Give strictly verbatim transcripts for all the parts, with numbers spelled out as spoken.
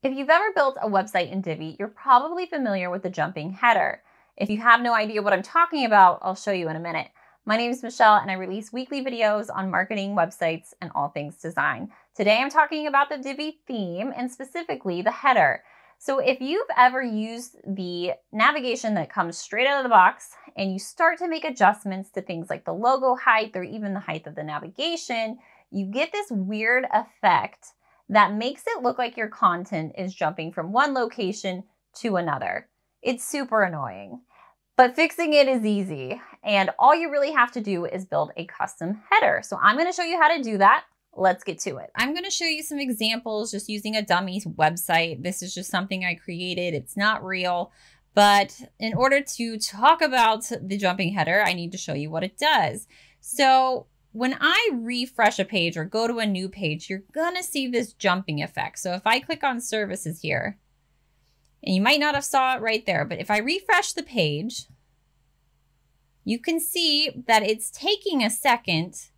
If you've ever built a website in Divi, you're probably familiar with the jumping header. If you have no idea what I'm talking about, I'll show you in a minute. My name is Michelle and I release weekly videos on marketing, websites, and all things design. Today I'm talking about the Divi theme and specifically the header. So if you've ever used the navigation that comes straight out of the box and you start to make adjustments to things like the logo height or even the height of the navigation, you get this weird effect that makes it look like your content is jumping from one location to another. It's super annoying, but fixing it is easy. And all you really have to do is build a custom header. So I'm gonna show you how to do that. Let's get to it. I'm gonna show you some examples just using a dummy website. This is just something I created. It's not real, but in order to talk about the jumping header, I need to show you what it does. So when I refresh a page or go to a new page, you're gonna see this jumping effect. So if I click on services here, and you might not have saw it right there, but if I refresh the page, you can see that it's taking a second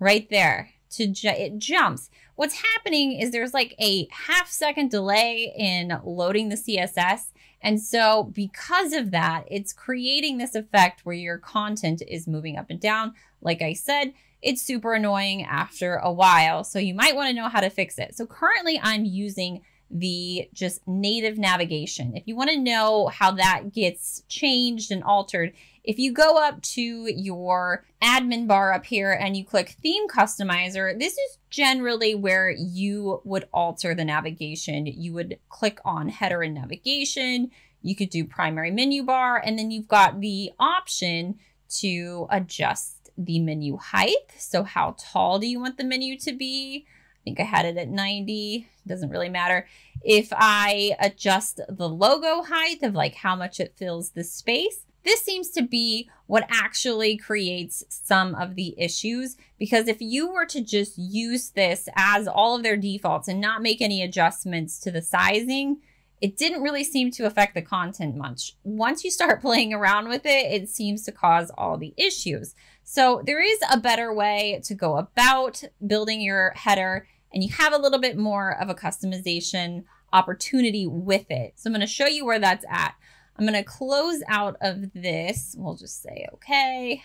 right there to ju it jumps. What's happening is there's like a half second delay in loading the C S S. And so because of that, it's creating this effect where your content is moving up and down. Like I said, it's super annoying after a while. So you might want to know how to fix it. So currently I'm using the just native navigation. If you want to know how that gets changed and altered, if you go up to your admin bar up here and you click theme customizer, this is generally where you would alter the navigation. You would click on header and navigation. You could do primary menu bar, and then you've got the option to adjust the menu height. So how tall do you want the menu to be? I think I had it at ninety, doesn't really matter. If I adjust the logo height of like how much it fills the space, this seems to be what actually creates some of the issues, because if you were to just use this as all of their defaults and not make any adjustments to the sizing, it didn't really seem to affect the content much. Once you start playing around with it, it seems to cause all the issues. So there is a better way to go about building your header, and you have a little bit more of a customization opportunity with it. So I'm gonna show you where that's at. I'm gonna close out of this, we'll just say okay.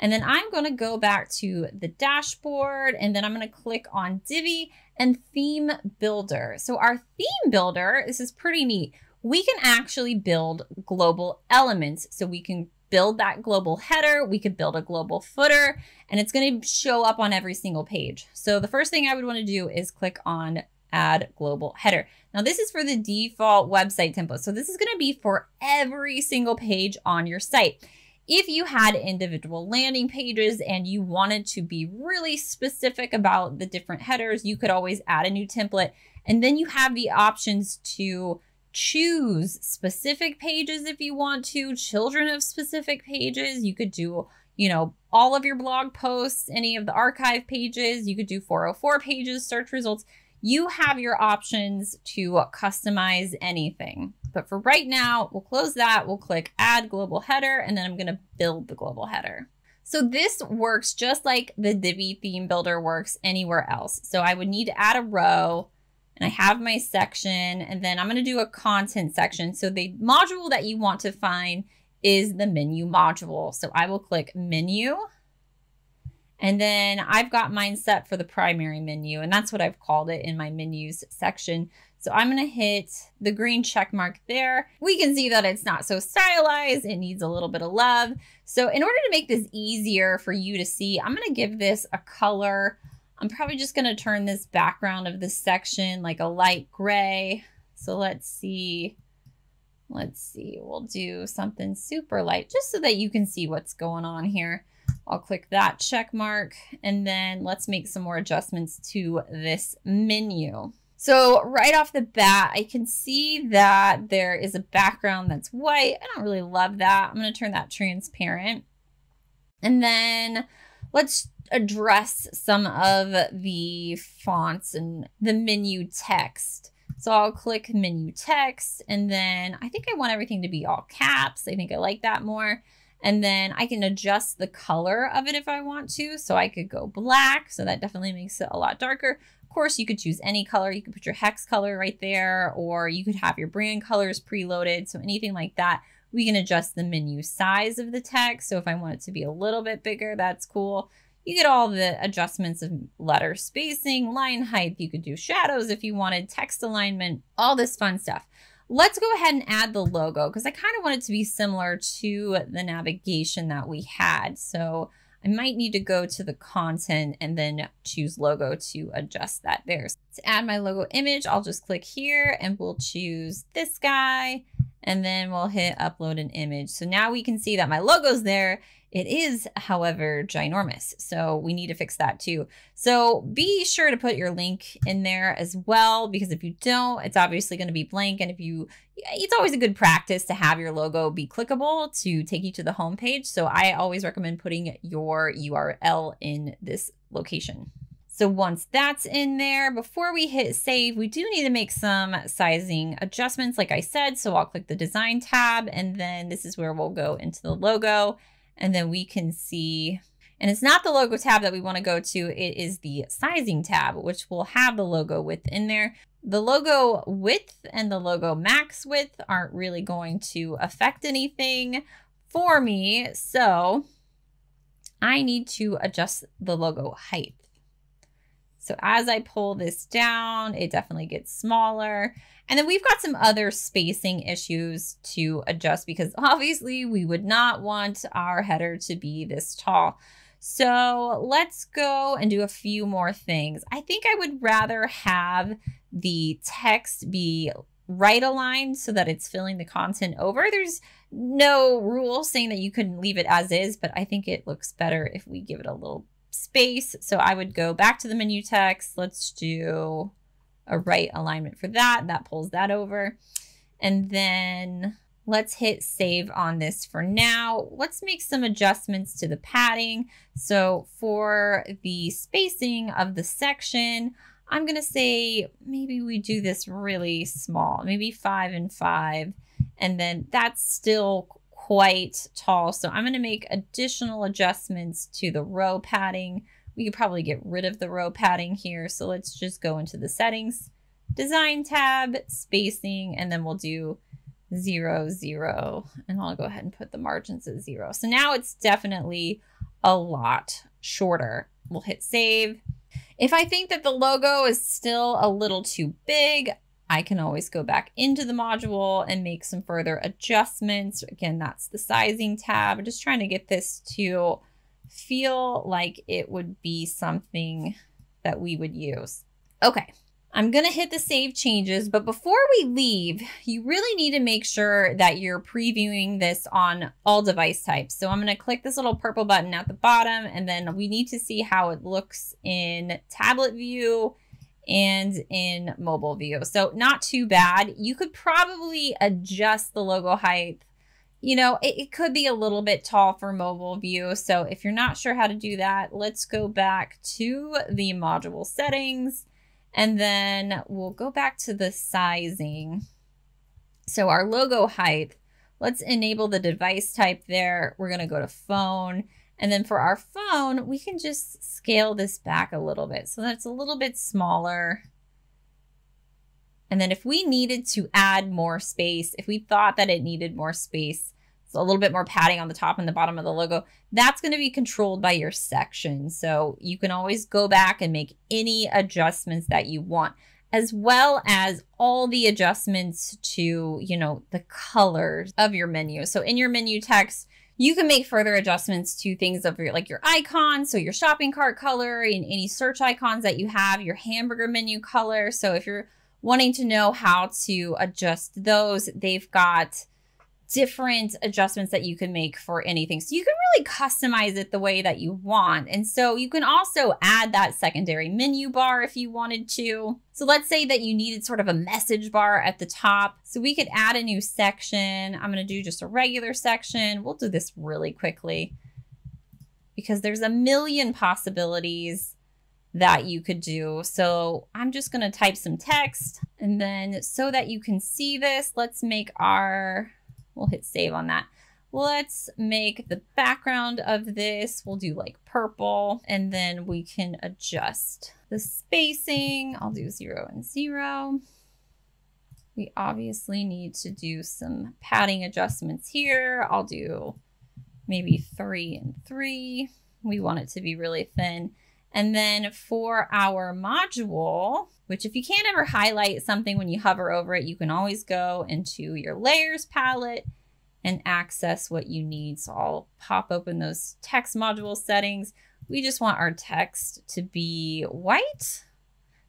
And then I'm gonna go back to the dashboard, and then I'm gonna click on Divi and Theme Builder. So our Theme Builder, this is pretty neat. We can actually build global elements. So we can build that global header, we could build a global footer, and it's gonna show up on every single page. So the first thing I would wanna do is click on add global header. Now this is for the default website template. So this is gonna be for every single page on your site. If you had individual landing pages and you wanted to be really specific about the different headers, you could always add a new template. And then you have the options to choose specific pages if you want to, children of specific pages. You could do, you know, all of your blog posts, any of the archive pages. You could do four oh four pages, search results. You have your options to customize anything. But for right now, we'll close that. We'll click add global header, and then I'm gonna build the global header. So this works just like the Divi theme builder works anywhere else. So I would need to add a row, and I have my section, and then I'm gonna do a content section. So the module that you want to find is the menu module. So I will click menu. And then I've got mine set for the primary menu, and that's what I've called it in my menus section. So I'm gonna hit the green check mark there. We can see that it's not so stylized. It needs a little bit of love. So in order to make this easier for you to see, I'm gonna give this a color. I'm probably just gonna turn this background of this section like a light gray. So let's see. Let's see, we'll do something super light just so that you can see what's going on here. I'll click that check mark, and then let's make some more adjustments to this menu. So right off the bat, I can see that there is a background that's white. I don't really love that. I'm gonna turn that transparent. And then let's address some of the fonts and the menu text. So I'll click menu text, and then I think I want everything to be all caps. I think I like that more. And then I can adjust the color of it if I want to. So I could go black. So that definitely makes it a lot darker. Of course, you could choose any color. You could put your hex color right there, or you could have your brand colors preloaded. So anything like that, we can adjust the menu size of the text. So if I want it to be a little bit bigger, that's cool. You get all the adjustments of letter spacing, line height. You could do shadows if you wanted, text alignment, all this fun stuff. Let's go ahead and add the logo because I kind of want it to be similar to the navigation that we had. So I might need to go to the content and then choose logo to adjust that there. So to add my logo image, I'll just click here and we'll choose this guy and then we'll hit upload an image. So now we can see that my logo's there. It is, however, ginormous. So we need to fix that too. So be sure to put your link in there as well, because if you don't, it's obviously going to be blank. And if you, it's always a good practice to have your logo be clickable to take you to the homepage. So I always recommend putting your U R L in this location. So once that's in there, before we hit save, we do need to make some sizing adjustments, like I said. So I'll click the design tab, and then this is where we'll go into the logo. And then we can see, and it's not the logo tab that we want to go to, it is the sizing tab, which will have the logo width in there. The logo width and the logo max width aren't really going to affect anything for me. So I need to adjust the logo height. So as I pull this down, it definitely gets smaller. And then we've got some other spacing issues to adjust because obviously we would not want our header to be this tall. So let's go and do a few more things. I think I would rather have the text be right aligned so that it's filling the content over. There's no rule saying that you couldn't leave it as is, but I think it looks better if we give it a little space. So I would go back to the menu text. Let's do a right alignment for that. That pulls that over. And then let's hit save on this for now. Let's make some adjustments to the padding. So for the spacing of the section, I'm going to say maybe we do this really small, maybe five and five. And then that's still quite tall. So I'm going to make additional adjustments to the row padding. We could probably get rid of the row padding here. So let's just go into the settings, design tab, spacing, and then we'll do zero, zero. And I'll go ahead and put the margins at zero. So now it's definitely a lot shorter. We'll hit save. If I think that the logo is still a little too big, I can always go back into the module and make some further adjustments. Again, that's the sizing tab. I'm just trying to get this to feel like it would be something that we would use. Okay, I'm gonna hit the save changes, but before we leave, you really need to make sure that you're previewing this on all device types. So I'm gonna click this little purple button at the bottom, and then we need to see how it looks in tablet view and in mobile view. So not too bad. You could probably adjust the logo height. You know, it, it could be a little bit tall for mobile view. So if you're not sure how to do that, let's go back to the module settings, and then we'll go back to the sizing. So our logo height, let's enable the device type there. We're going to go to phone. And then for our phone, we can just scale this back a little bit so that it's a little bit smaller. And then if we needed to add more space, if we thought that it needed more space, so a little bit more padding on the top and the bottom of the logo, that's going to be controlled by your section. So you can always go back and make any adjustments that you want, as well as all the adjustments to, you know, the colors of your menu. So in your menu text, you can make further adjustments to things of your, like your icon, so your shopping cart color and any search icons that you have, your hamburger menu color. So if you're wanting to know how to adjust those, they've got different adjustments that you can make for anything. So you can really customize it the way that you want. And so you can also add that secondary menu bar if you wanted to. So let's say that you needed sort of a message bar at the top. So we could add a new section. I'm going to do just a regular section. We'll do this really quickly because there's a million possibilities that you could do. So I'm just going to type some text, and then so that you can see this, let's make our, we'll hit save on that. Let's make the background of this, we'll do like purple, and then we can adjust the spacing. I'll do zero and zero. We obviously need to do some padding adjustments here. I'll do maybe three and three. We want it to be really thin. And then for our module, which if you can't ever highlight something when you hover over it, you can always go into your layers palette and access what you need. So I'll pop open those text module settings. We just want our text to be white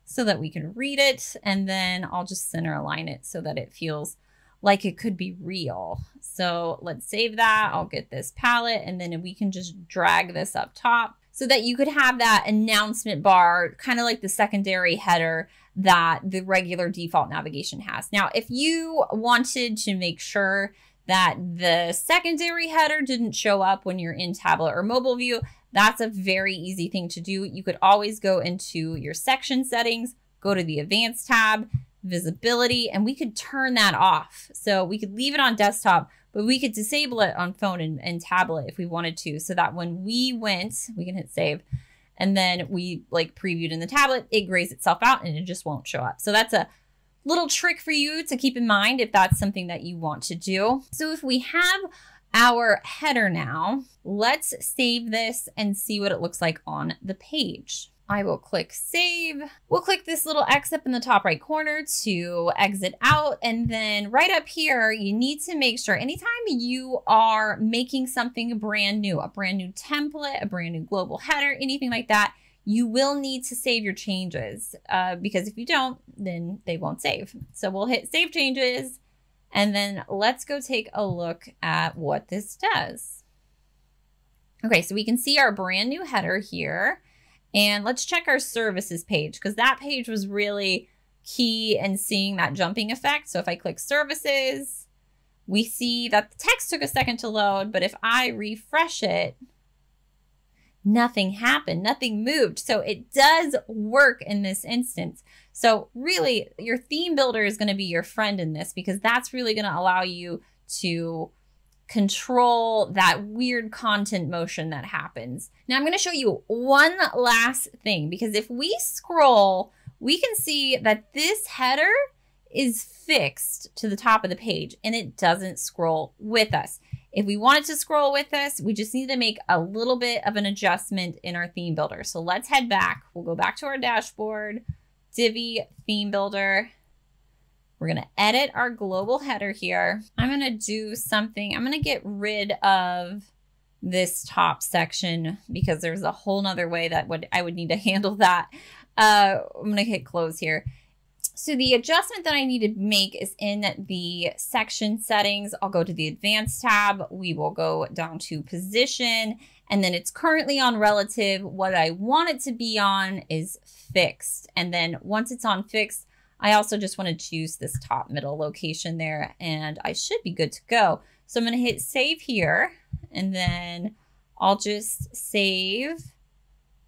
so that we can read it. And then I'll just center align it so that it feels like it could be real. So let's save that. I'll get this palette and then we can just drag this up top so that you could have that announcement bar, kind of like the secondary header that the regular default navigation has. Now, if you wanted to make sure that the secondary header didn't show up when you're in tablet or mobile view, that's a very easy thing to do. You could always go into your section settings, go to the advanced tab, visibility, and we could turn that off. So we could leave it on desktop, but we could disable it on phone and, and tablet if we wanted to, so that when we went, we can hit save, and then we like previewed in the tablet, it grays itself out and it just won't show up. So that's a little trick for you to keep in mind if that's something that you want to do. So if we have our header now, let's save this and see what it looks like on the page. I will click save. We'll click this little X up in the top right corner to exit out. And then right up here, you need to make sure anytime you are making something brand new, a brand new template, a brand new global header, anything like that, you will need to save your changes uh, because if you don't, then they won't save. So we'll hit save changes and then let's go take a look at what this does. Okay, so we can see our brand new header here. And let's check our services page because that page was really key in seeing that jumping effect. So if I click services, we see that the text took a second to load, but if I refresh it, nothing happened, nothing moved. So it does work in this instance. So really your theme builder is going to be your friend in this because that's really going to allow you to control that weird content motion that happens. Now I'm going to show you one last thing because if we scroll, we can see that this header is fixed to the top of the page and it doesn't scroll with us. If we wanted to scroll with us, we just need to make a little bit of an adjustment in our theme builder. So let's head back. We'll go back to our dashboard, Divi Theme Builder. We're going to edit our global header here. I'm going to do something. I'm going to get rid of this top section because there's a whole nother way that would I would need to handle that. Uh, I'm going to hit close here. So the adjustment that I need to make is in the section settings. I'll go to the advanced tab. We will go down to position and then it's currently on relative. What I want it to be on is fixed. And then once it's on fixed, I also just want to choose this top middle location there and I should be good to go. So I'm going to hit save here and then I'll just save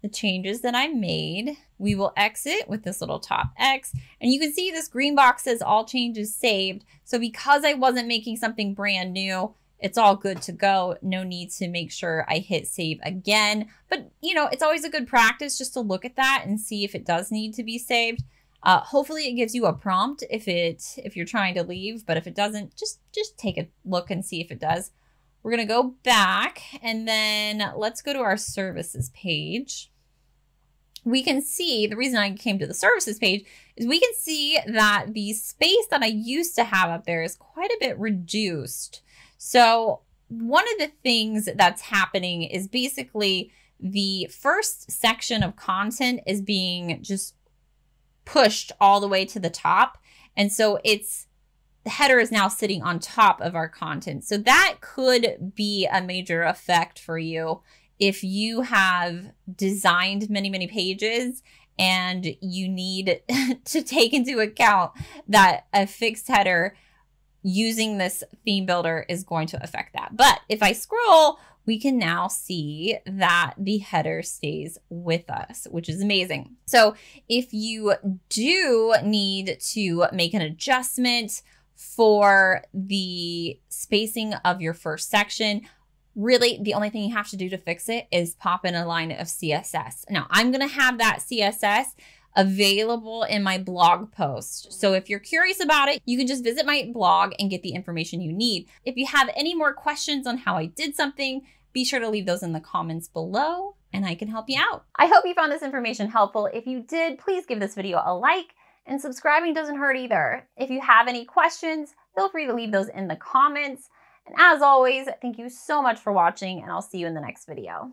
the changes that I made. We will exit with this little top X and you can see this green box says all changes saved. So because I wasn't making something brand new, it's all good to go. No need to make sure I hit save again, but you know, it's always a good practice just to look at that and see if it does need to be saved. Uh, hopefully it gives you a prompt if it if you're trying to leave, but if it doesn't, just just take a look and see if it does. We're gonna go back and then let's go to our services page. We can see, the reason I came to the services page is we can see that the space that I used to have up there is quite a bit reduced. So one of the things that's happening is basically the first section of content is being just pushed all the way to the top. And so it's the header is now sitting on top of our content. So that could be a major effect for you if you have designed many, many pages and you need to take into account that a fixed header using this theme builder is going to affect that. But if I scroll, we can now see that the header stays with us, which is amazing. So if you do need to make an adjustment for the spacing of your first section. Really, the only thing you have to do to fix it is pop in a line of C S S. Now, I'm going to have that C S S available in my blog post. So if you're curious about it, you can just visit my blog and get the information you need. If you have any more questions on how I did something, be sure to leave those in the comments below and I can help you out. I hope you found this information helpful. If you did, please give this video a like, and subscribing doesn't hurt either. If you have any questions, feel free to leave those in the comments. And as always, thank you so much for watching, and I'll see you in the next video.